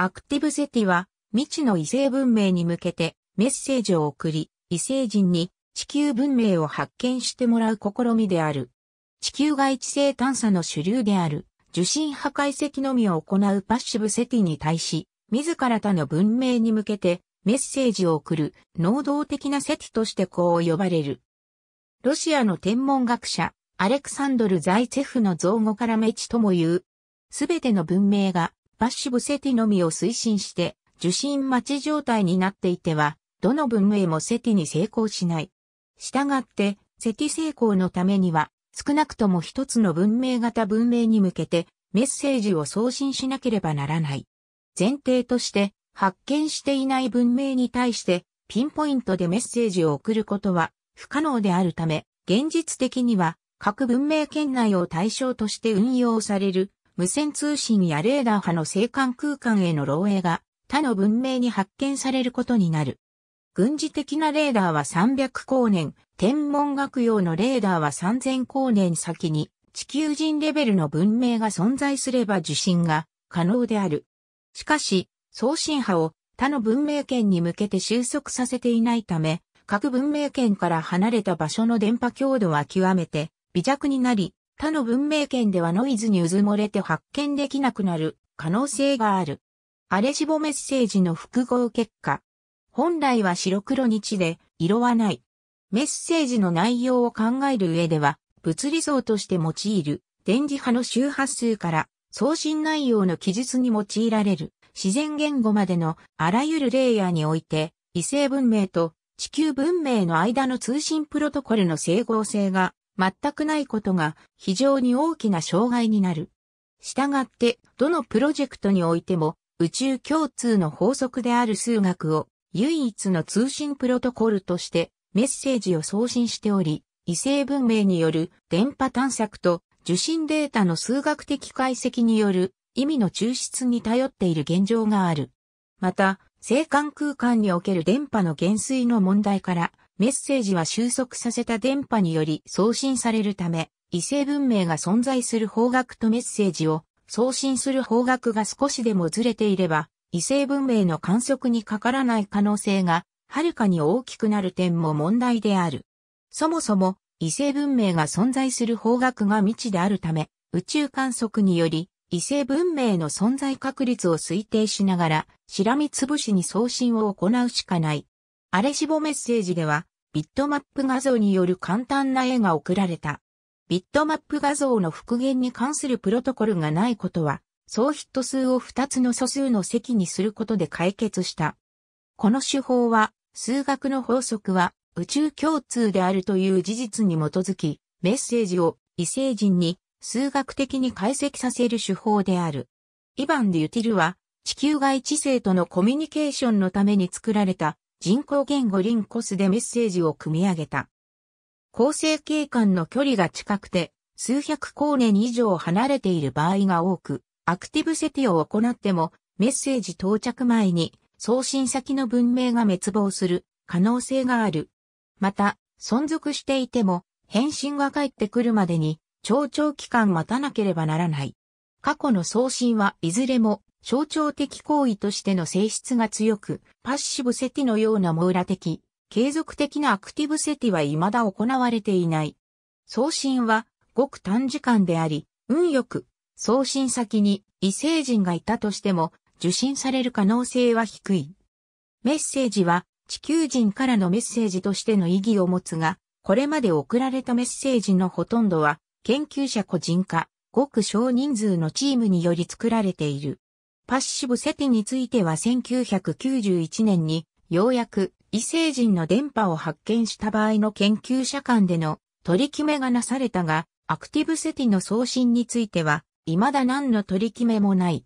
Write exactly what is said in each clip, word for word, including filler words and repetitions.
アクティブセティは未知の異星文明に向けてメッセージを送り、異星人に地球文明を発見してもらう試みである。地球外知性探査の主流である受信波解析のみを行うパッシブセティに対し、自ら他の文明に向けてメッセージを送る能動的なセティとしてこう呼ばれる。ロシアの天文学者アレクサンドル・ザイツェフの造語からメチとも言う。すべての文明がパッシブセティのみを推進して受信待ち状態になっていては、どの文明もセティに成功しない。従って、セティ成功のためには、少なくとも一つの文明型文明に向けてメッセージを送信しなければならない。前提として、発見していない文明に対してピンポイントでメッセージを送ることは不可能であるため、現実的には各文明圏内を対象として運用される。無線通信やレーダー波の星間空間への漏洩が他の文明に発見されることになる。軍事的なレーダーはさんびゃくこうねん、天文学用のレーダーはさんぜんこうねん先に地球人レベルの文明が存在すれば受信が可能である。しかし、送信波を他の文明圏に向けて収束させていないため、各文明圏から離れた場所の電波強度は極めて微弱になり、他の文明圏ではノイズにうずもれて発見できなくなる可能性がある。アレシボメッセージの複合結果。本来は白黒日で色はない。メッセージの内容を考える上では、物理像として用いる電磁波の周波数から送信内容の記述に用いられる自然言語までのあらゆるレイヤーにおいて、異星文明と地球文明の間の通信プロトコルの整合性が全くないことが非常に大きな障害になる。したがって、どのプロジェクトにおいても宇宙共通の法則である数学を唯一の通信プロトコルとしてメッセージを送信しており、異星文明による電波探索と受信データの数学的解析による意味の抽出に頼っている現状がある。また、星間空間における電波の減衰の問題から、メッセージは収束させた電波により送信されるため、異星文明が存在する方角とメッセージを送信する方角が少しでもずれていれば、異星文明の観測にかからない可能性がはるかに大きくなる点も問題である。そもそも異星文明が存在する方角が未知であるため、宇宙観測により異星文明の存在確率を推定しながら、しらみつぶしに送信を行うしかない。アレシボメッセージでは、ビットマップ画像による簡単な絵が送られた。ビットマップ画像の復元に関するプロトコルがないことは、総ヒット数をふたつの素数の積にすることで解決した。この手法は、数学の法則は宇宙共通であるという事実に基づき、メッセージを異星人に数学的に解析させる手法である。イヴァン・デュティルは、地球外知性とのコミュニケーションのために作られた、人工言語リンコスでメッセージを組み上げた。恒星系間の距離が近くて、数百光年以上離れている場合が多く、アクティブセティを行っても、メッセージ到着前に送信先の文明が滅亡する可能性がある。また、存続していても、返信が返ってくるまでに、超長期間待たなければならない。過去の送信はいずれも、象徴的行為としての性質が強く、パッシブセティのような網羅的、継続的なアクティブセティは未だ行われていない。送信はごく短時間であり、運よく送信先に異星人がいたとしても受信される可能性は低い。メッセージは地球人からのメッセージとしての意義を持つが、これまで送られたメッセージのほとんどは研究者個人化、ごく少人数のチームにより作られている。パッシブセティについてはせんきゅうひゃくきゅうじゅういちねんにようやく異星人の電波を発見した場合の研究者間での取り決めがなされたが、アクティブセティの送信については未だ何の取り決めもない。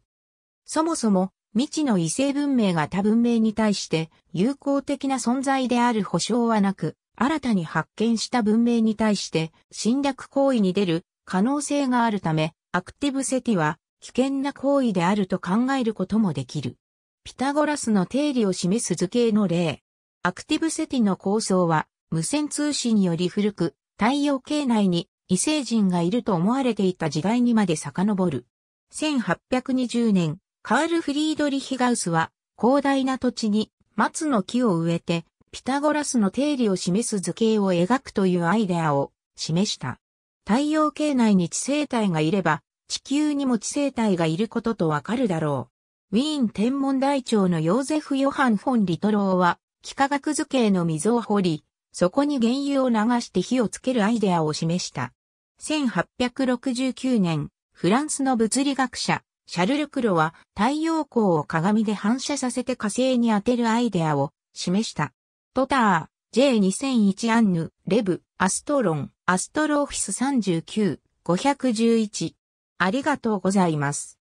そもそも未知の異星文明が他文明に対して友好的な存在である保証はなく、新たに発見した文明に対して侵略行為に出る可能性があるため、アクティブセティは危険な行為であると考えることもできる。ピタゴラスの定理を示す図形の例。アクティブセティの構想は、無線通信より古く、太陽系内に異星人がいると思われていた時代にまで遡る。せんはっぴゃくにじゅうねん、カール・フリードリヒ・ガウスは、広大な土地に松の木を植えて、ピタゴラスの定理を示す図形を描くというアイデアを示した。太陽系内に地生体がいれば、地球にも地生体がいることとわかるだろう。ウィーン天文台長のヨーゼフ・ヨハン・フォン・リトローは、幾何学図形の溝を掘り、そこに原油を流して火をつけるアイデアを示した。せんはっぴゃくろくじゅうきゅうねん、フランスの物理学者、シャルル・クロは太陽光を鏡で反射させて火星に当てるアイデアを示した。トター、ジェイにせんいち アンヌ、レブ、アストロン、アストロオフィスさんじゅうきゅう、ごひゃくじゅういち。ありがとうございます。